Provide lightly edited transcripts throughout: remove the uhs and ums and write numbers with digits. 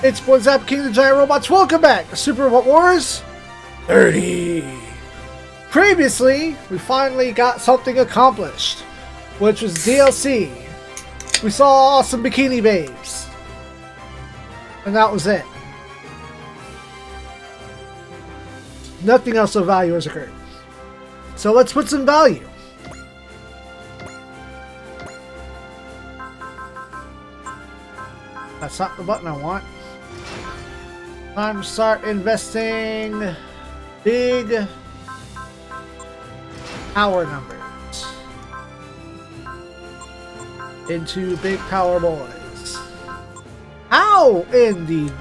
It's Boyzap, King of the Giant Robots. Welcome back to Super Robot Wars 30. Previously, we finally got something accomplished, which was DLC. We saw some bikini babes, and that was it. Nothing else of value has occurred. So let's put some value. That's not the button I want. Time to start investing big power numbers into big power boys. How in the...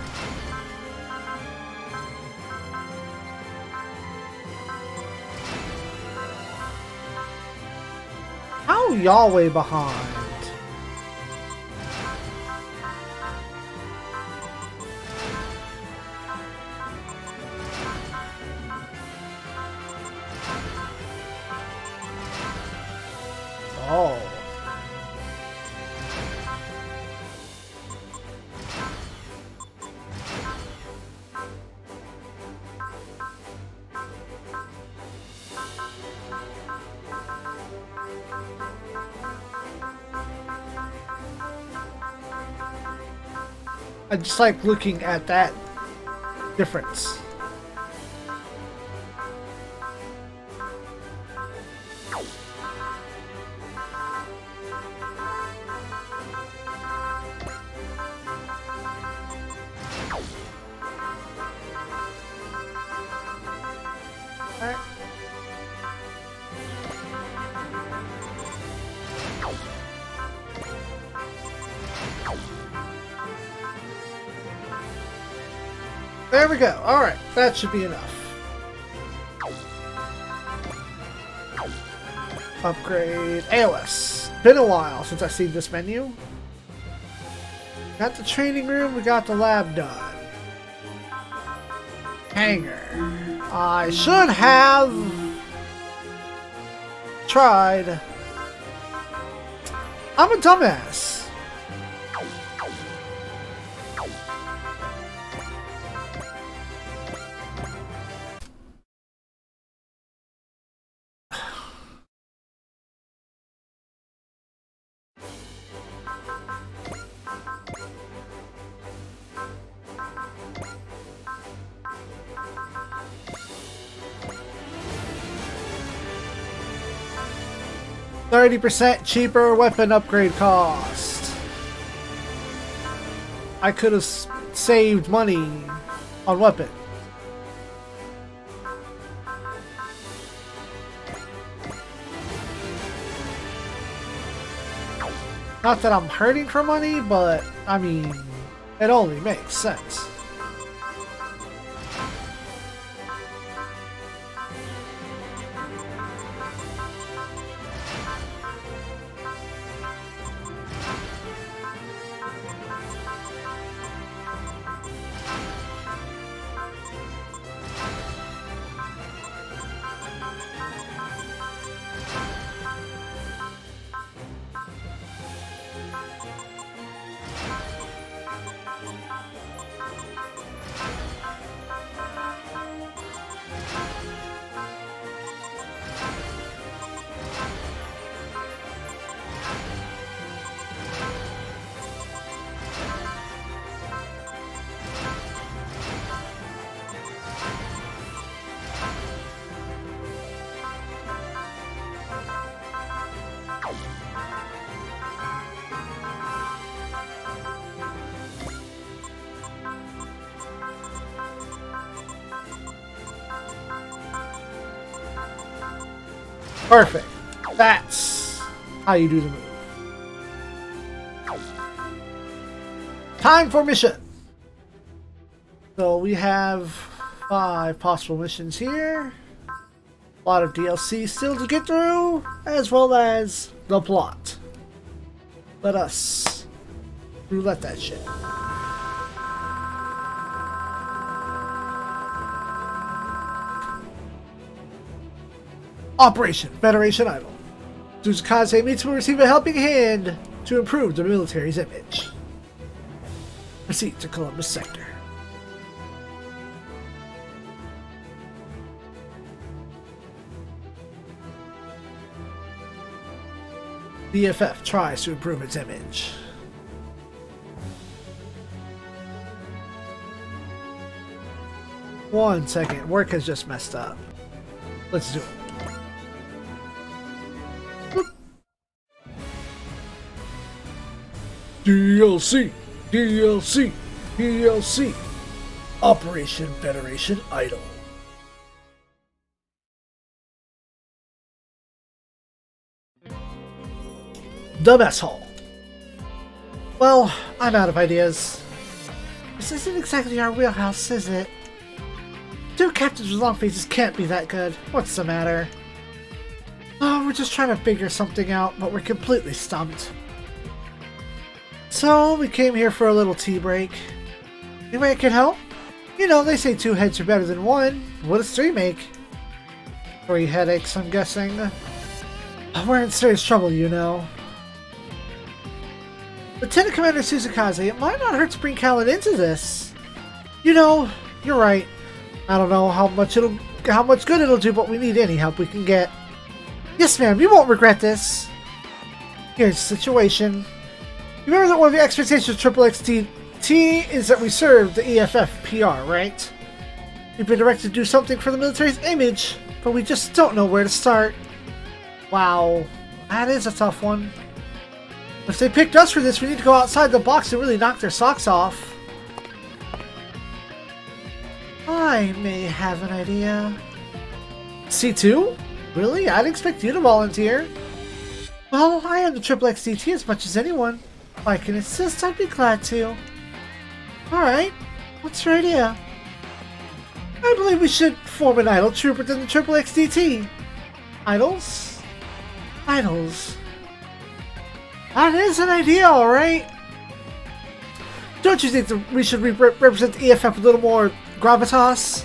How y'all way behind? I just like looking at that difference. There we go. All right, that should be enough. Upgrade AOS. Been a while since I've seen this menu. Got the training room. We got the lab done. Hangar. I should have tried. I'm a dumbass. %, cheaper weapon upgrade cost. I could have saved money on weapon. Not that I'm hurting for money, but I mean, it only makes sense. Perfect. That's how you do the move. Time for mission. So we have 5 possible missions here. A lot of DLC still to get through, as well as the plot. Let us roulette that shit. Operation Federation Idol. Tsukaze Mitsu will receive a helping hand to improve the military's image. Proceed to Columbus Sector. DFF tries to improve its image. One second, work has just messed up. Let's do it. Boop. DLC! DLC! DLC! Operation Federation Idol. The mess hall. Well, I'm out of ideas. This isn't exactly our wheelhouse, is it? Two captains with long faces can't be that good. What's the matter? Oh, we're just trying to figure something out, but we're completely stumped. So, we came here for a little tea break. Anybody can help? You know, they say two heads are better than one. What does three make? Three headaches, I'm guessing. We're in serious trouble, you know. Lieutenant Commander Tsukaze, it might not hurt to bring Kallen into this. You know, you're right. I don't know how much good it'll do, but we need any help we can get. Yes, ma'am, you won't regret this. Here's the situation. You remember that one of the expectations of Triple XTT is that we serve the EFF PR, right? We've been directed to do something for the military's image, but we just don't know where to start. Wow, that is a tough one. If they picked us for this, we need to go outside the box and really knock their socks off. I may have an idea. C2? Really? I'd expect you to volunteer. Well, I am the Triple XDT as much as anyone. If I can assist, I'd be glad to. Alright, what's your idea? I believe we should form an idol troop within the Triple XDT. Idols? Idols. That is an idea, alright? Don't you think that we should represent the EFF with a little more gravitas?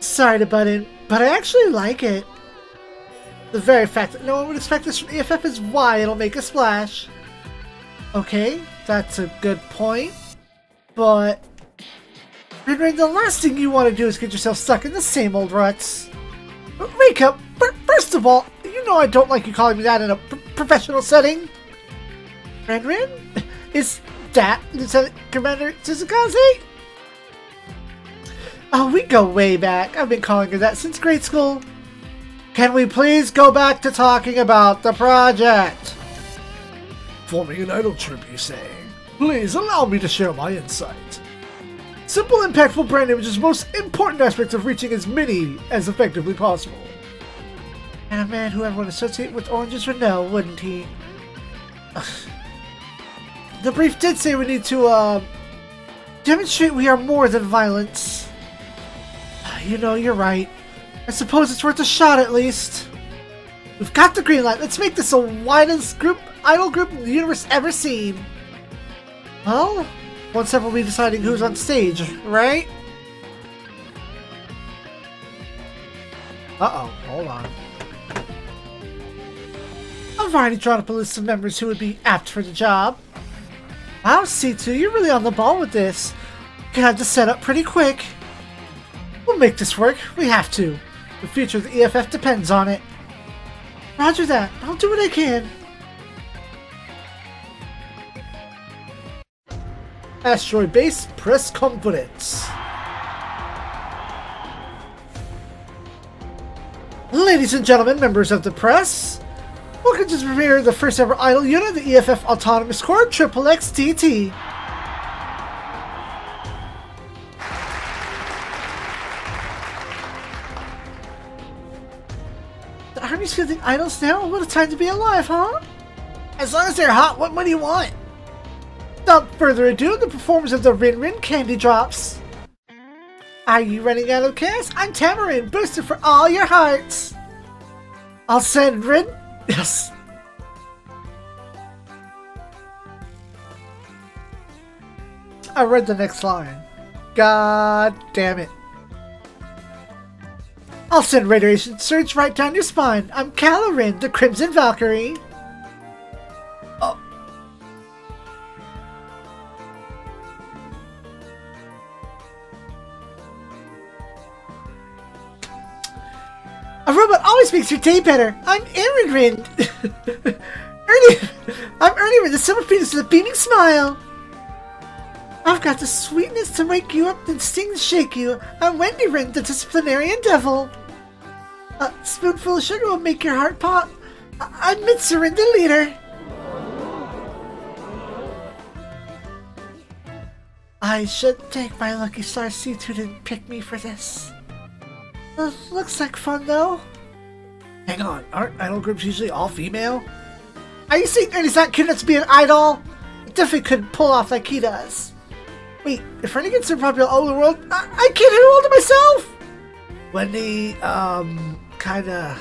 Sorry to butt in, but I actually like it. The very fact that no one would expect this from EFF is why it'll make a splash. Okay, that's a good point. But Rin Rin, the last thing you want to do is get yourself stuck in the same old ruts. Wake up! First of all, you know I don't like you calling me that in a professional setting. Rin Rin? Is that Lieutenant Commander Tsukaze? Oh, we go way back. I've been calling her that since grade school. Can we please go back to talking about the project? Forming an idol troop, you say? Please allow me to share my insight. Simple, impactful brand image is the most important aspect of reaching as many as effectively possible. And a man who everyone associate with oranges would know, wouldn't he? The brief did say we need to demonstrate we are more than violence. You know, you're right. I suppose it's worth a shot at least. We've got the green light. Let's make this the widest idol group the universe ever seen. Well, one step will be deciding who's on stage, right? Uh-oh, hold on. I've already drawn up a list of members who would be apt for the job. Wow, C2, you're really on the ball with this. You had to set up pretty quick. We'll make this work. We have to. The future of the EFF depends on it. Roger that. I'll do what I can. Asteroid base, press confidence. Ladies and gentlemen, members of the press, welcome to the first ever idol unit, the EFF Autonomous Corps, Triple XTT. The Army's fielding idols now? What a time to be alive, huh? As long as they're hot, what money do you want? Without further ado, the performance of the Rin Rin Candy Drops. Are you running out of cash? I'm Tamarin, booster for all your hearts. I'll send Rin... Yes. I read the next line. God damn it. I'll send radiation surge right down your spine. I'm Calorin, the Crimson Valkyrie. Oh. A robot always makes your day better. I'm Erin Rind. I'm Ernie with the silver penis and a beaming smile. I've got the sweetness to wake you up and sting to shake you. I'm Wendy Rind, the disciplinarian devil. A spoonful of sugar will make your heart pop. I'm Midsurin, the leader. I should thank my lucky star C2 didn't pick me for this. Looks like fun though. Hang on, aren't idol groups usually all female? Are you saying Ernie's not cute enough to be an idol? It definitely couldn't pull off like he does. Wait, if Ernie gets so popular all over the world, I can't handle all to myself! Wendy, kinda...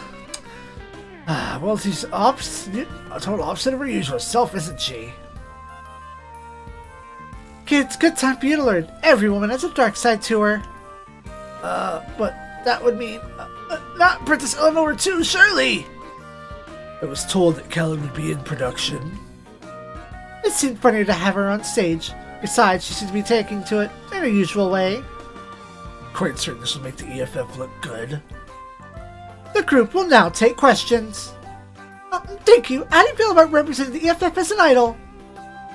well, she's a total opposite of her usual self, isn't she? Kids, good time for you to learn. Every woman has a dark side to her. But that would mean not Princess Eleanor too, surely! I was told that Kallen would be in production. It seemed funnier to have her on stage. Besides, she seems to be taking to it in her usual way. Quite certain this will make the EFF look good. The group will now take questions. Thank you. How do you feel about representing the EFF as an idol?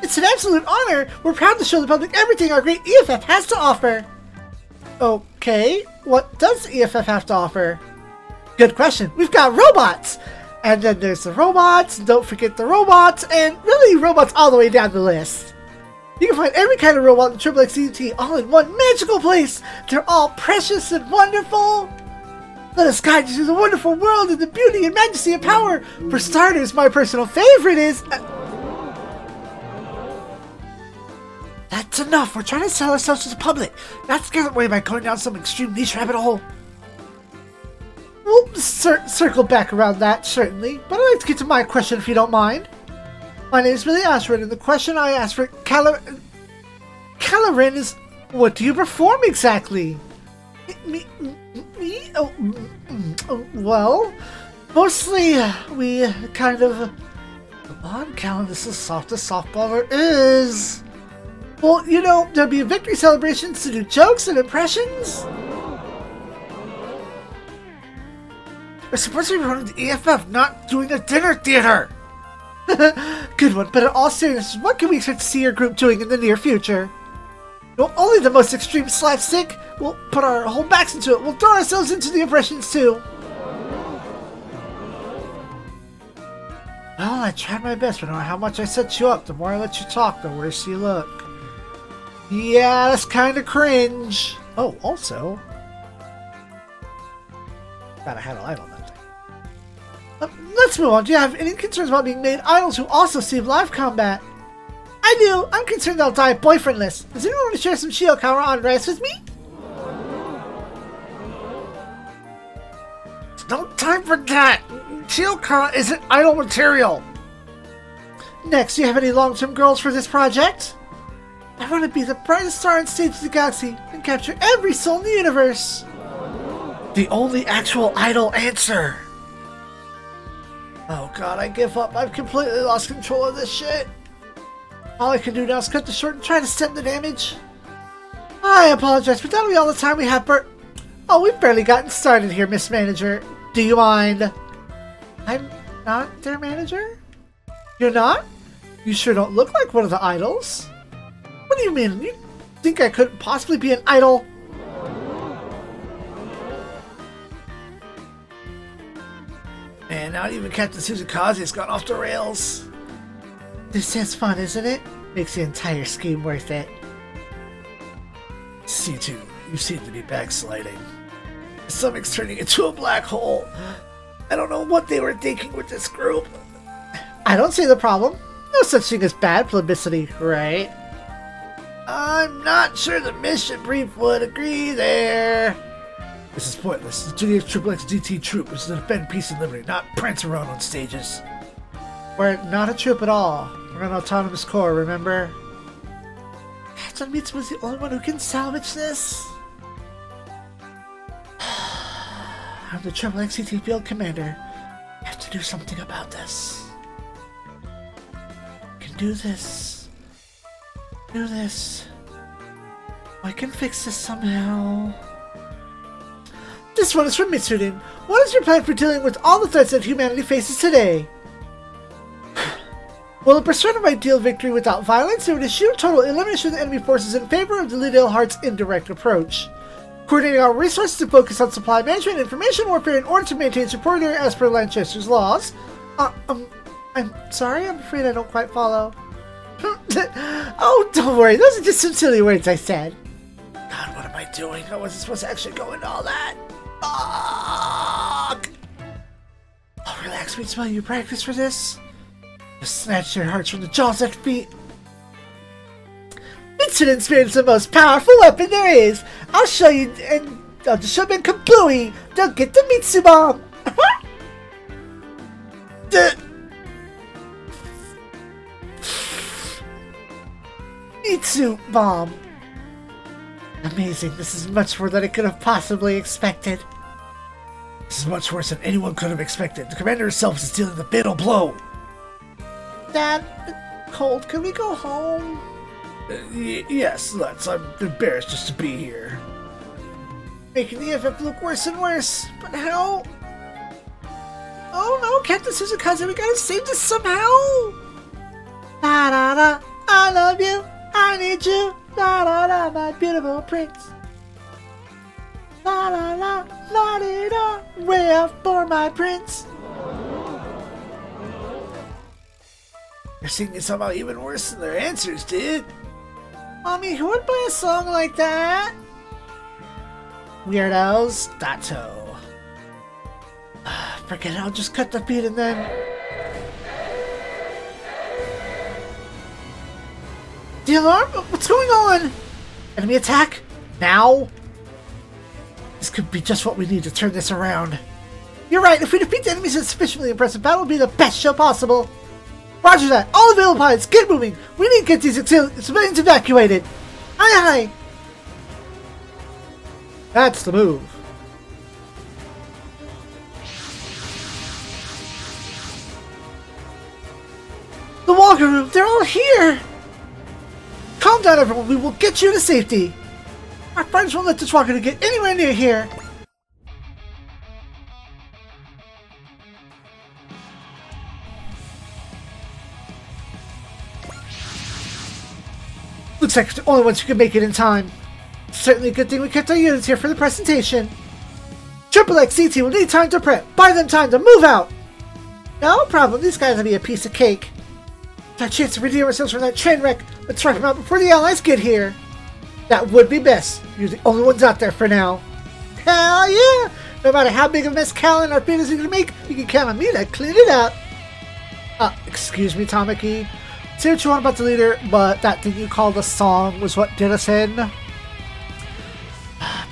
It's an absolute honor. We're proud to show the public everything our great EFF has to offer. Okay, what does the EFF have to offer? Good question. We've got robots. And then there's the robots. Don't forget the robots. And really, robots all the way down the list. You can find every kind of robot in Triple XEUT all in one magical place. They're all precious and wonderful. Let us guide you through the wonderful world and the beauty and majesty of power. For starters, my personal favorite is... That's enough. We're trying to sell ourselves to the public. Not scared away by going down some extreme niche rabbit hole. We'll circle back around that, certainly. But I'd like to get to my question, if you don't mind. My name is Billy Ashwin, and the question I asked for Calorin is, what do you perform exactly? Me? Oh, well, mostly we kind of... Come on, Kallen, this is soft as softballer is. Well, you know, there'll be victory celebrations to do jokes and impressions. We're supposed to be running the EFF, not doing a dinner theater. Good one, but in all seriousness, what can we expect to see your group doing in the near future? Well, only the most extreme slapstick. We'll put our whole backs into it. We'll throw ourselves into the impressions too. Well, I tried my best, but no matter how much I set you up, the more I let you talk, the worse you look. Yeah, that's kind of cringe. Oh, also... I had an idol that day. Let's move on. Do you have any concerns about being made idols who also see live combat? I do. I'm concerned they'll die boyfriendless. Does anyone want to share some Shiokawa on rice with me? There's no time for that. Shiokawa isn't idol material. Next, do you have any long-term goals for this project? I want to be the brightest star on stage of the galaxy and capture every soul in the universe. The only actual idol answer. Oh god, I give up. I've completely lost control of this shit. All I can do now is cut the short and try to stem the damage. I apologize, but that'll be all the time we have for... Oh, we've barely gotten started here, Miss Manager. Do you mind? I'm not their manager? You're not? You sure don't look like one of the idols. What do you mean? You think I couldn't possibly be an idol? And not even Captain Tsukaze has gone off the rails. This is fun, isn't it? Makes the entire scheme worth it. C2, you seem to be backsliding. The stomach's turning into a black hole. I don't know what they were thinking with this group. I don't see the problem. No such thing as bad publicity, right? I'm not sure the mission brief would agree there. This is pointless. The duty of Triple XDT troop is to defend peace and liberty, not prance around on stages. We're not a troop at all. We're an autonomous corps, remember? Katsu Mitsu was the only one who can salvage this. I'm the Triple XDT field commander. I have to do something about this. I can do this. Do this. I can fix this somehow. This one is from Midsurin. What is your plan for dealing with all the threats that humanity faces today? Will the pursuit of ideal victory without violence, or the sheer total elimination of the enemy forces in favor of the Liddell Heart's indirect approach? Coordinating our resources to focus on supply management and information warfare in order to maintain superiority as per Lanchester's laws. I'm sorry, I'm afraid I don't quite follow. Oh, don't worry, those are just some silly words I said. God, what am I doing? I wasn't supposed to actually go into all that. Fuck! Oh, relax, wait, smell you practice for this. Just snatch their hearts from the jaws at feet. Midsurin spins the most powerful weapon there is. I'll show you, and I'll just show them Kabooey. They'll get the Mitsu bomb. Mitsu bomb. Amazing. This is much more than I could have possibly expected. This is much worse than anyone could have expected. The commander herself is dealing the fatal blow. Dad, it's cold. Can we go home? Yes, let's. I'm embarrassed just to be here. Making the EFF look worse and worse. But how? Oh no, Captain Tsukaze, we gotta save this somehow! Da da da, I love you, I need you, da da da, my beautiful prince. Da da da, la da da, way up for my prince. They're singing somehow even worse than their answers, dude. Mommy, who would play a song like that? Weirdos, Dato. Forget it, I'll just cut the beat and then... The alarm? What's going on? Enemy attack? Now? This could be just what we need to turn this around. You're right, if we defeat the enemies in a sufficiently impressive battle, it'll be the best show possible. Roger that! All available pilots, get moving! We need to get these civilians evacuated! Aye aye! That's the move. The Walgreen, they're all here! Calm down everyone, we will get you to safety! Our friends won't let this Walgreen get anywhere near here! Looks like the only ones who can make it in time. It's certainly a good thing we kept our units here for the presentation. Triple XTT will need time to prep. Buy them time to move out! No problem, these guys will be a piece of cake. It's our chance to redeem ourselves from that train wreck. Let's wreck them out before the allies get here. That would be best. You're the only ones out there for now. Hell yeah! No matter how big a mess Kallen or Peter's gonna make, you can count on me to clean it up. Excuse me, Tamaki. Say what you want about the leader, but that thing you called a song was what did us in.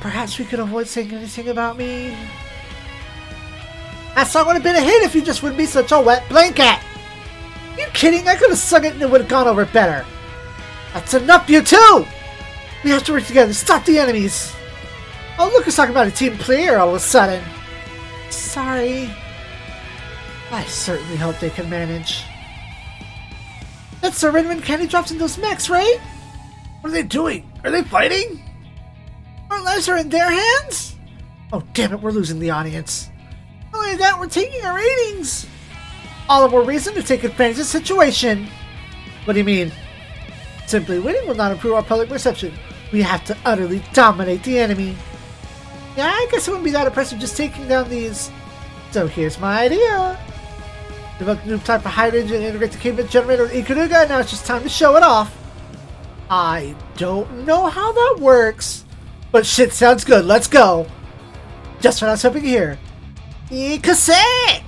Perhaps we could avoid saying anything about me. That song would have been a hit if you just wouldn't be such a wet blanket. Are you kidding? I could have sung it and it would have gone over better. That's enough, you two! We have to work together to stop the enemies. Oh, look, we're talking about a team player all of a sudden. Sorry. I certainly hope they can manage. That's the Rin Rin Candy Drops in those mechs, right? What are they doing? Are they fighting? Our lives are in their hands? Oh damn it, we're losing the audience. Not only that, we're taking our ratings! All the more reason to take advantage of the situation. What do you mean? Simply winning will not improve our public perception. We have to utterly dominate the enemy. Yeah, I guess it wouldn't be that impressive just taking down these. So here's my idea. Develop a new type of hydrogen and integrate the KMF generator with Ikaruga, and now it's just time to show it off. I don't know how that works, but shit sounds good. Let's go. Just what I was hoping to hear. Ikase!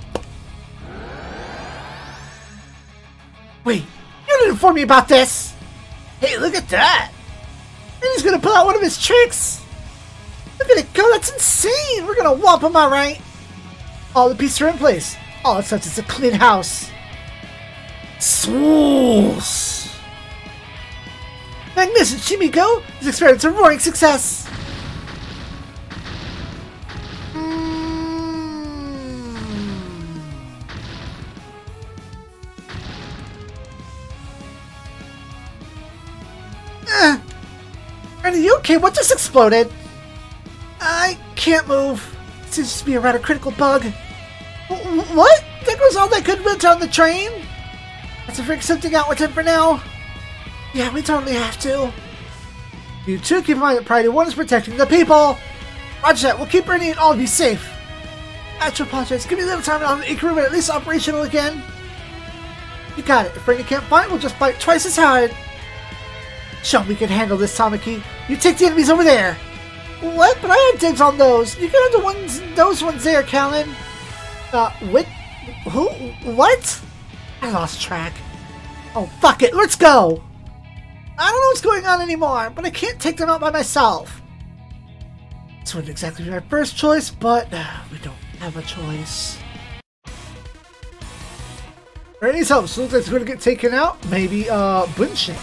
Wait, you didn't inform me about this! Hey, look at that! And he's gonna pull out one of his tricks! Look at it go, that's insane! We're gonna whop him, alright? All the pieces are in place. All it says is a clean house. Swoosh! Magnificent Shimiko! This experiment's a roaring success! Are you okay? What just exploded? I can't move. to just be around a critical bug. What? That was all that could have on the train? Let's figure something out with him for now. Yeah, we totally have to. You two keep in mind that priority one is protecting the people. Roger that. We'll keep Ernie and all of you safe. I do apologize. Give me a little time on the Ikaruga, at least operational again. You got it. If Ernie can't fight, we'll just fight twice as hard. Sure, we can handle this, Tamaki. You take the enemies over there. What? But I had dibs on those. You can have the ones, those ones there, Kallen. What? Who? What? I lost track. Oh, fuck it. Let's go. I don't know what's going on anymore, but I can't take them out by myself. This wouldn't exactly be my first choice, but we don't have a choice. Ernie's help, so looks like it's going to get taken out. Maybe, Bunshin.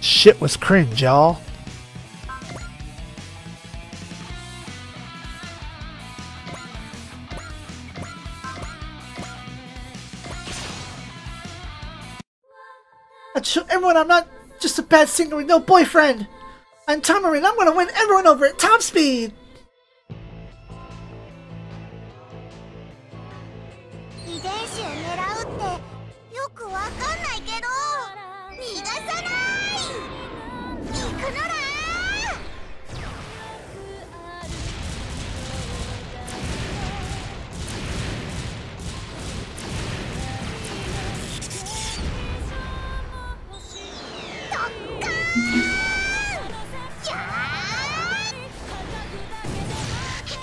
Shit was cringe, y'all. I show everyone I'm not just a bad singer with no boyfriend. I'm Tamarin. I'm gonna win everyone over at top speed.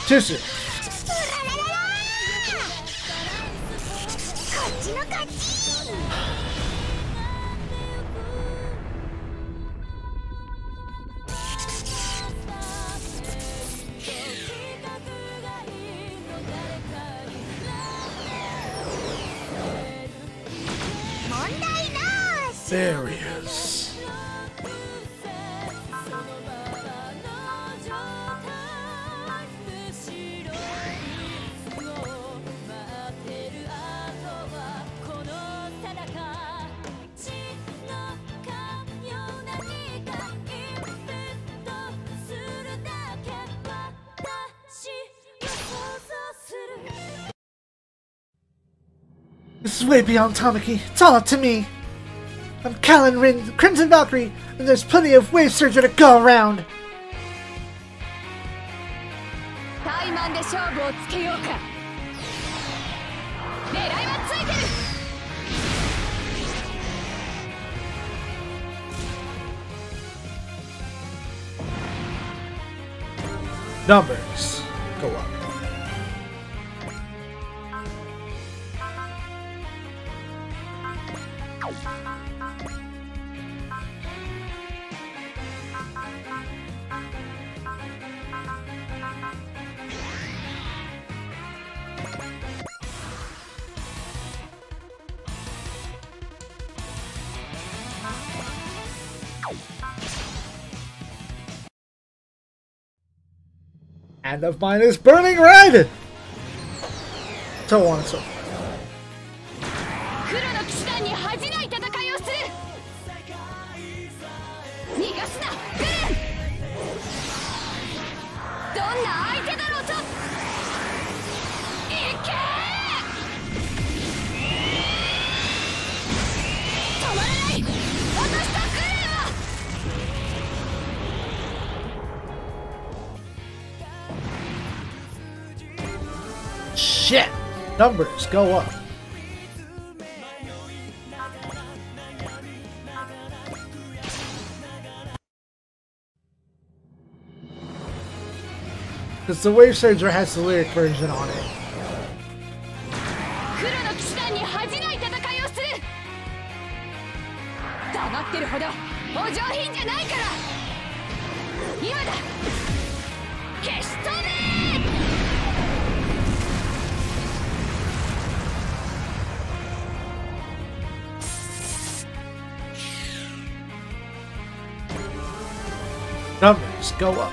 Seriously. There he is. This is way beyond Tamaki. It's all up to me. I'm Kallen Rin, Crimson Valkyrie, and there's plenty of wave surgery to go around. Numbers go up. And of mine is burning red! So on and so forth. Shit! Numbers go up. Because the Wave Surger has the lyric version on it. Numbers go up.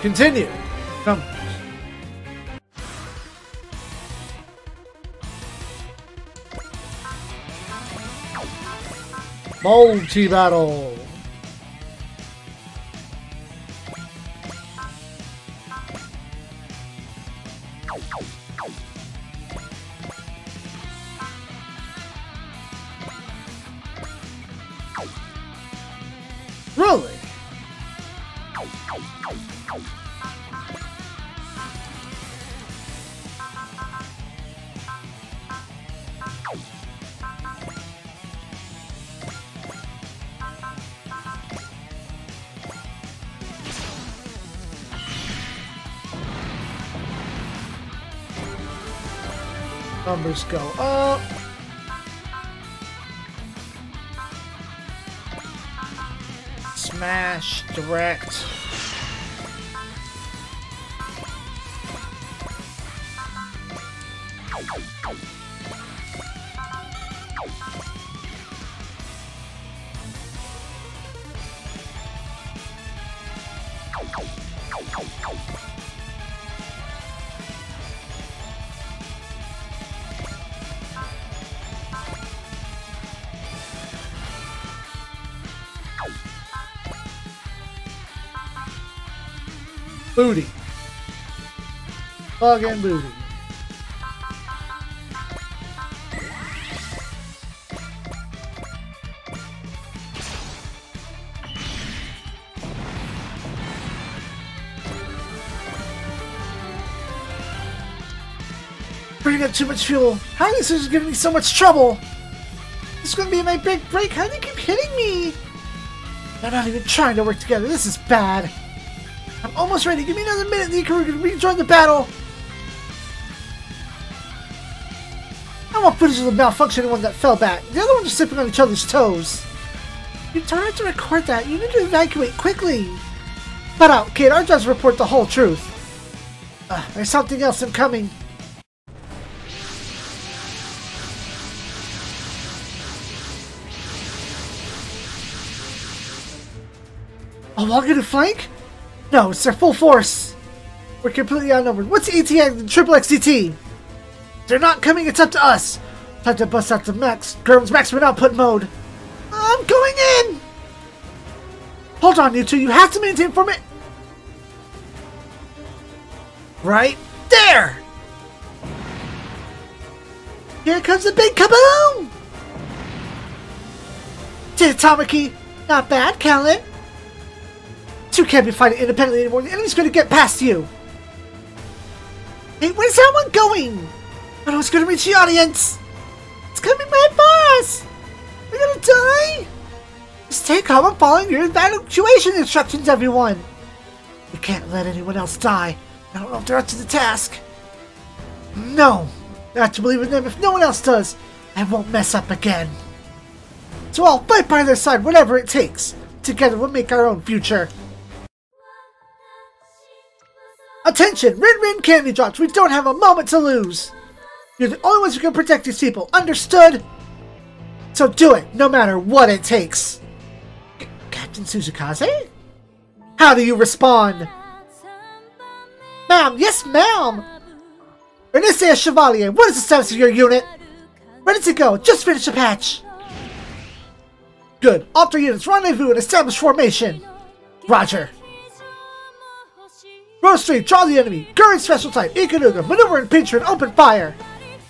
Continue. Come. Multi battle. Really? Numbers go up. Smash direct. Booty. Fucking booty. Bring up too much fuel. How this is giving me so much trouble? This is gonna be my big break. How do you keep hitting me? They're not even trying to work together. This is bad. I'm almost ready. Give me another minute and the Ikaruga can rejoin the battle. I want footage of the malfunctioning one that fell back. The other one just sipping on each other's toes. You don't have to record that. You need to evacuate quickly. Butt out, kid. Our job's report the whole truth. There's something else incoming. A walk in the flank? No, it's their full force. We're completely outnumbered. What's ETX and Triple XTT? They're not coming. It's up to us. Time to bust out the mechs. Gervin's maximum output mode. I'm going in. Hold on, you two. You have to maintain form. Right there. Here comes the big kaboom. Tatamaki. Not bad, Kallen. Two can't be fighting independently anymore. The enemy's going to get past you. Hey, where's that one going? I know it's going to reach the audience. It's going to be my boss. We're going to die. Just stay calm and follow your evacuation instructions, everyone. We can't let anyone else die. I don't know if they're up to the task. No. I have to believe in them. If no one else does, I won't mess up again. So I'll fight by their side, whatever it takes. Together, we'll make our own future. Attention! Rin Rin Candy Drops! We don't have a moment to lose! You're the only ones who can protect these people, understood? So do it, no matter what it takes! Captain Tsukaze? How do you respond? Ma'am! Yes, ma'am! Ernesta Chevalier, what is the status of your unit? Ready to go! Just finish the patch! Good. All three units rendezvous and establish formation! Roger. Row 3, draw the enemy. Current special type, Ikaruga, maneuver and pincher and open fire.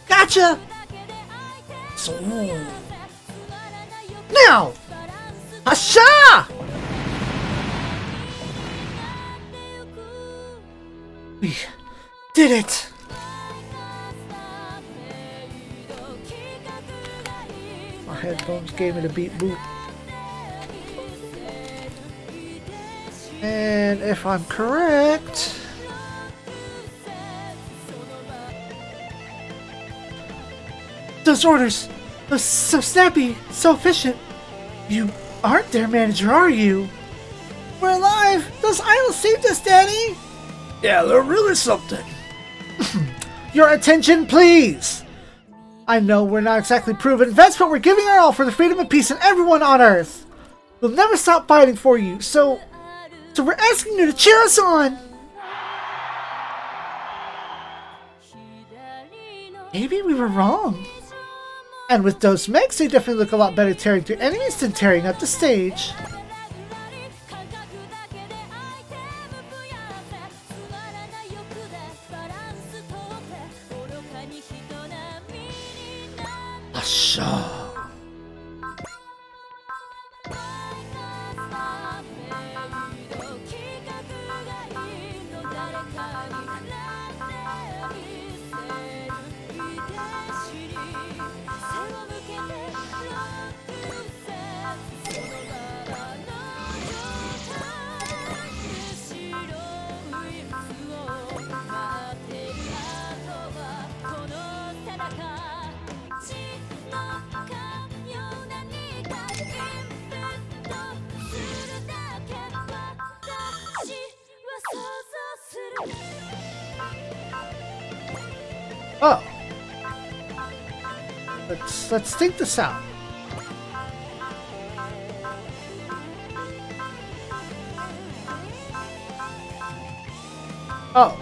Gotcha! So, now! Asha! We did it! My headphones gave me the beat boot. And if I'm correct, those orders are so snappy, so efficient. You aren't their manager, are you? We're alive! Those idols saved us, Daddy! Yeah, they're really something. Your attention, please! I know we're not exactly proven vets, but we're giving our all for the freedom and peace of everyone on Earth. We'll never stop fighting for you, so we're asking you to cheer us on! Maybe we were wrong. And with those mechs, they definitely look a lot better tearing through enemies than tearing up the stage. Oh! Let's think this out. Oh.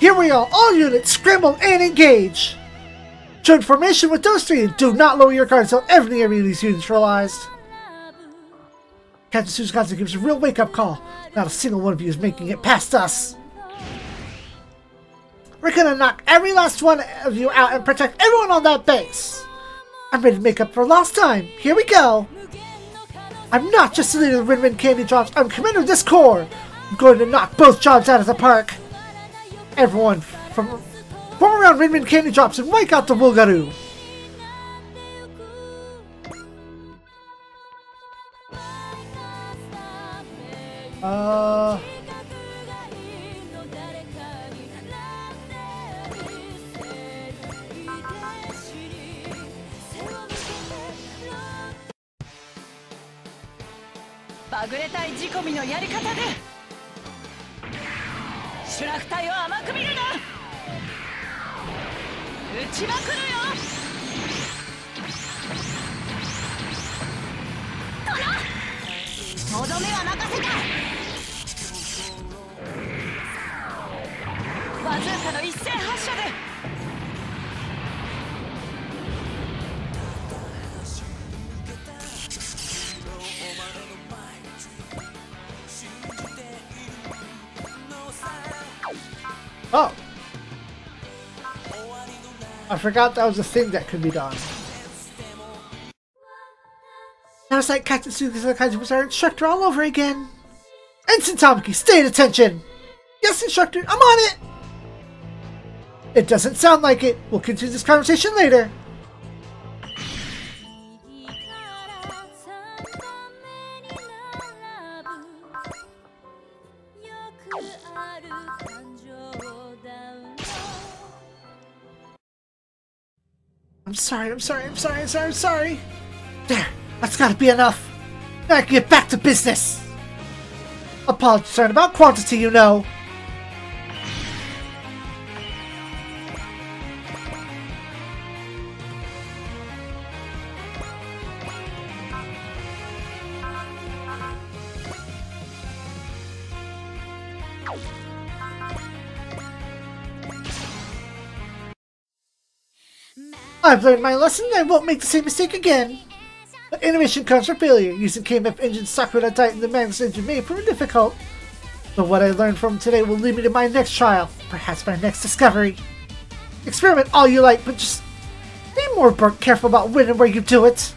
Here we are, all units, scramble and engage! Join formation with those three and do not lower your guard until everything of these units realized. Captain Tsukaze gives a real wake-up call. Not a single one of you is making it past us. We're gonna knock every last one of you out and protect everyone on that base. I'm ready to make up for lost time. Here we go! I'm not just the leader of the Rin Rin Candy Drops, I'm commander of this corps! I'm going to knock both jobs out of the park! Everyone, form around Redman Candy Drops and wake out the Bulgaroo! Oh! I forgot that was a thing that could be done. Now it's like Captain Tsukaze was our instructor all over again. Ensign Tamaki, stay at attention! Yes, instructor, I'm on it! It doesn't sound like it. We'll continue this conversation later. I'm sorry. There, that's gotta be enough. Now I can get back to business. Apologies aren't about quantity, you know. I've learned my lesson and I won't make the same mistake again. But animation comes for failure. Using KMF engine Sakura Titan, the man's engine may prove difficult. But what I learned from today will lead me to my next trial, perhaps my next discovery. Experiment all you like, but just be more careful about when and where you do it.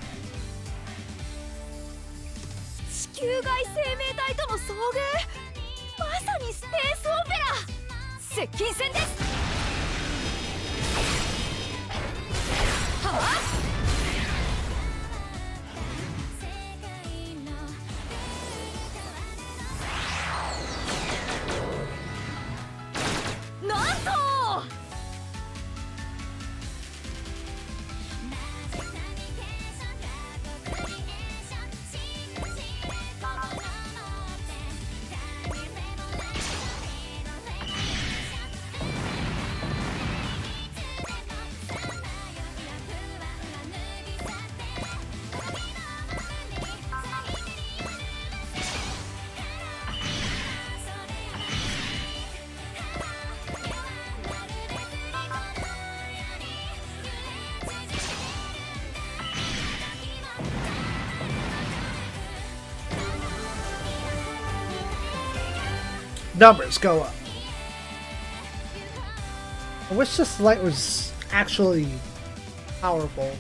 Numbers go up. I wish this light was actually powerful.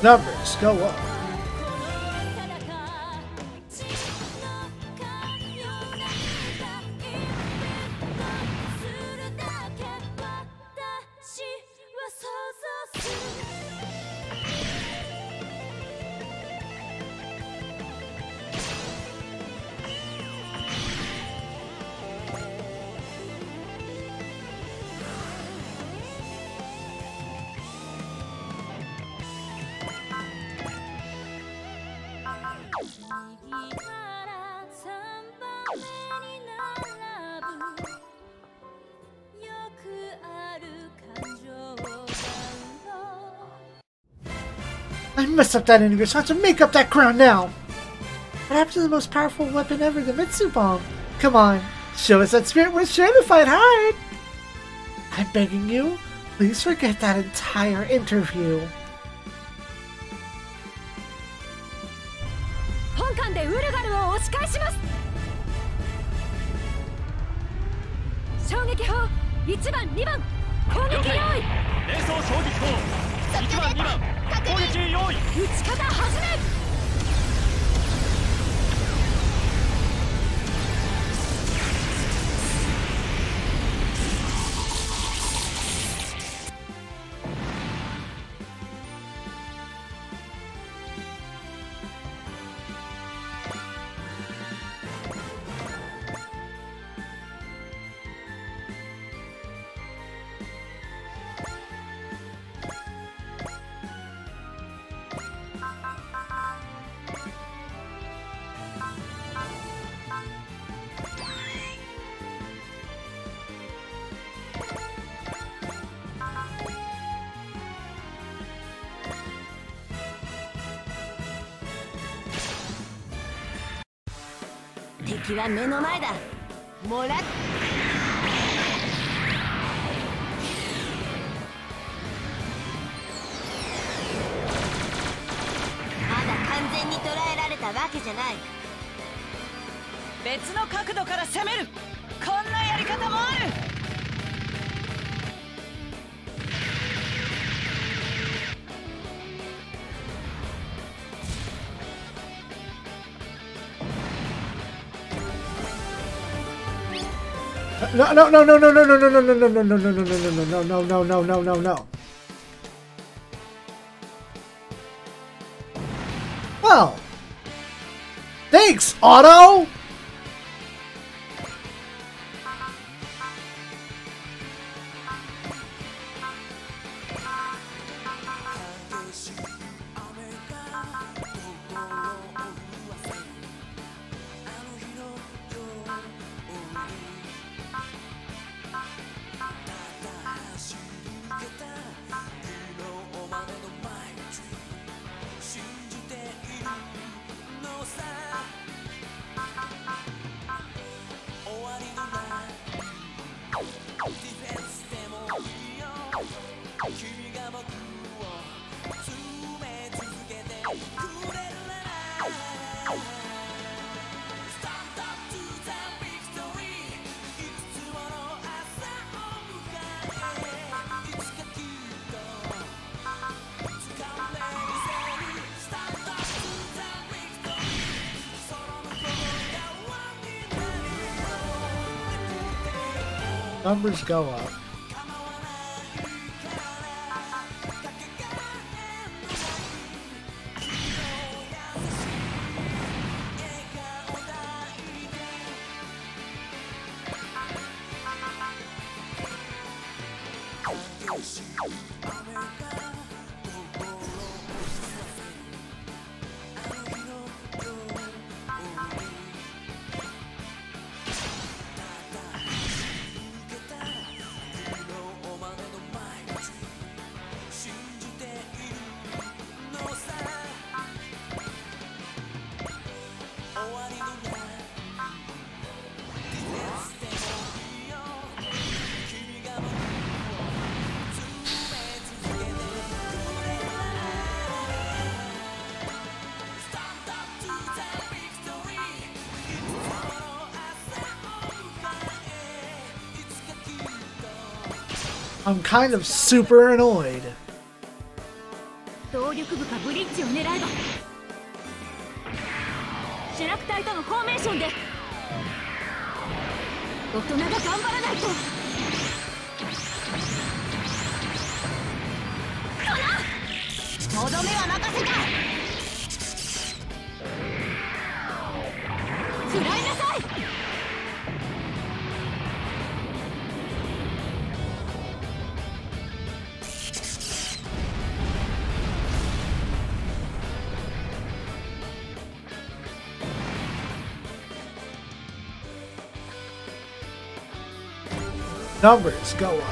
Numbers go up. I messed up that interview, so I have to make up that ground now. What happened to the most powerful weapon ever, the Mitsu Bomb? Come on, show us that spirit. We're sure to fight hard. I'm begging you, please forget that entire interview. たわけじゃない。別の角度から攻める。こんなやり方もある。No. Well, thanks, Otto. Numbers go up. I'm kind of super annoyed. Numbers go up.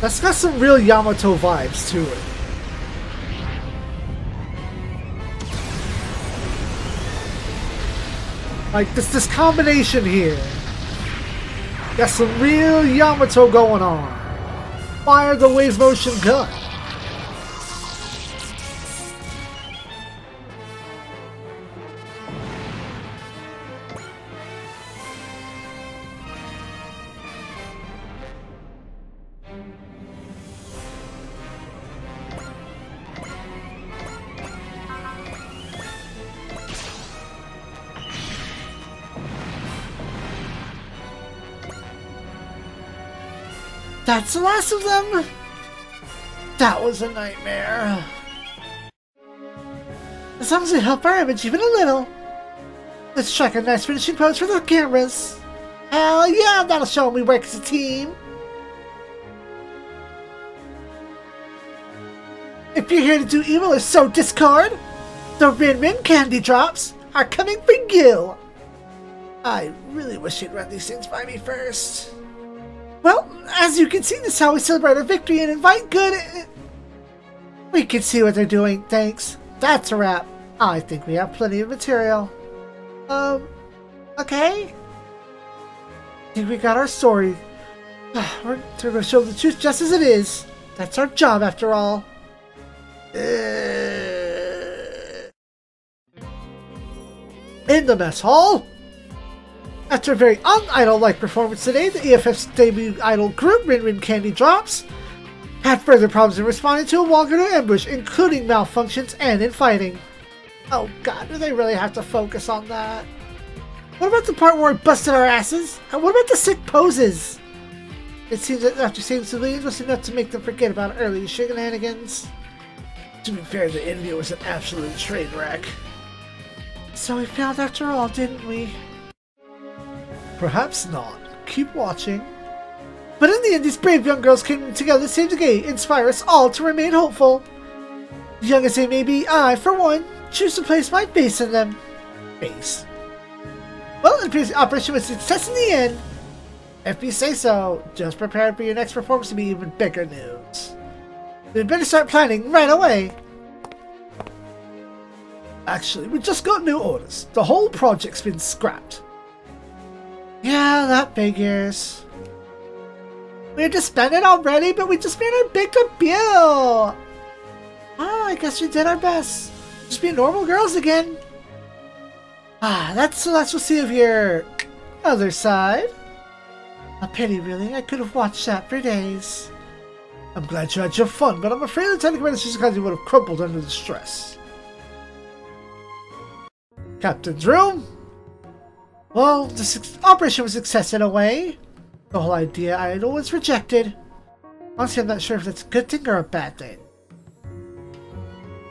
That's got some real Yamato vibes to it. Like this combination here Got some real Yamato going on. Fire the wave motion gun. That's the last of them! That was a nightmare. As long as we help our image even a little. Let's check a nice finishing pose for the cameras. Hell yeah, that'll show them we work as a team. If you're here to do evil or sow discord, the Rin Rin Candy Drops are coming for you. I really wish you'd run these things by me first. Well, as you can see, this is how we celebrate our victory and invite good... We can see what they're doing, thanks. That's a wrap. I think we have plenty of material. Okay? I think we got our story. We're gonna show the truth just as it is. That's our job, after all. In the mess hall! After a very un-idol-like performance today, the EFF's debut idol group, Rin Rin Candy Drops, had further problems in responding to a Walgreen ambush, including malfunctions and in fighting. Oh god, do they really have to focus on that? What about the part where we busted our asses? And what about the sick poses? It seems that after saving civilians was enough to make them forget about early shenanigans. To be fair, the interview was an absolute train wreck. So we failed after all, didn't we? Perhaps not. Keep watching. But in the end, these brave young girls came together to save the day, inspire us all to remain hopeful. Young as they may be, I, for one, choose to place my face in them. Face. Well, it appears the operation was a success in the end. If you say so, just prepare for your next performance to be even bigger news. We'd better start planning right away. Actually, we just got new orders. The whole project's been scrapped. Yeah, that figures. We're disbanded already, but we just made our big debut! Ah, I guess we did our best. Just be normal girls again. Ah, that's the last we'll see of your other side. A pity, really. I could have watched that for days. I'm glad you had your fun, but I'm afraid Lieutenant Commander Tsukaze would have crumpled under the stress. Captain's room? Well, this operation was a success in a way. The whole idea idol was rejected. Honestly, I'm not sure if that's a good thing or a bad thing.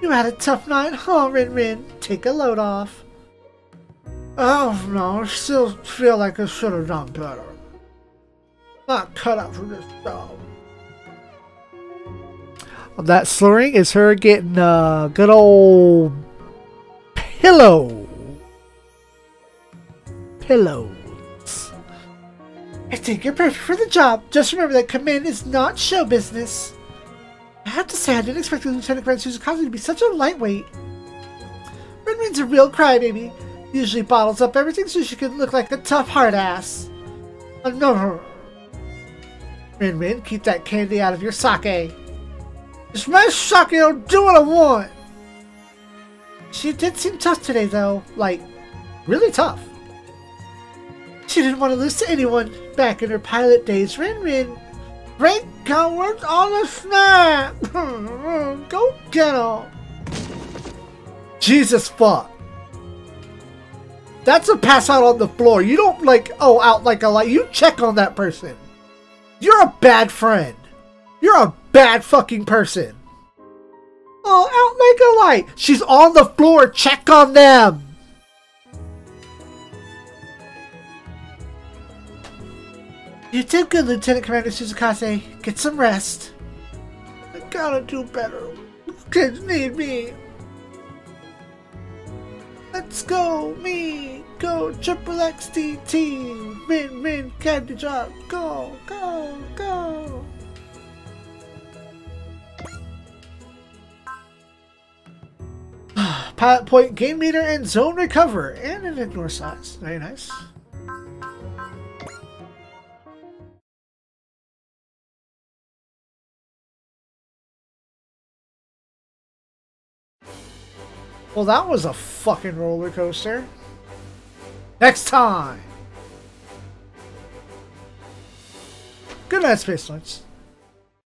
You had a tough night, huh, Rin Rin? Take a load off. Oh no, I still feel like I should have done better. Not cut out for this job. Well, that slurring is her getting a good old pillow. Pillows. I think you're perfect for the job. Just remember that command is not show business. I have to say, I didn't expect Lieutenant Commander Tsukaze to be such a lightweight. Rin Rin's a real crybaby. Usually bottles up everything so she can look like a tough hard ass. Oh, no. Rin Rin, keep that candy out of your sake. It's my sake, I'll do what I want. She did seem tough today, though. Like, really tough. She didn't want to lose to anyone. Back in her pilot days, Rin Rin rank cowards on a snack! Go get 'em! Jesus fuck. That's a pass out on the floor. You don't like, oh, out like a light. You check on that person. You're a bad friend. You're a bad fucking person. Oh, out like a light. She's on the floor. Check on them. You did good, Lieutenant Commander Tsukaze. Get some rest. I gotta do better. Kids need me. Let's go, me. Go, Triple XTT. Rin Rin Candy Drop. Go, go, go. Pilot point, game leader, and zone recover. And an ignore size. Very nice. Well, that was a fucking roller coaster. Next time! Good night, Space Knights.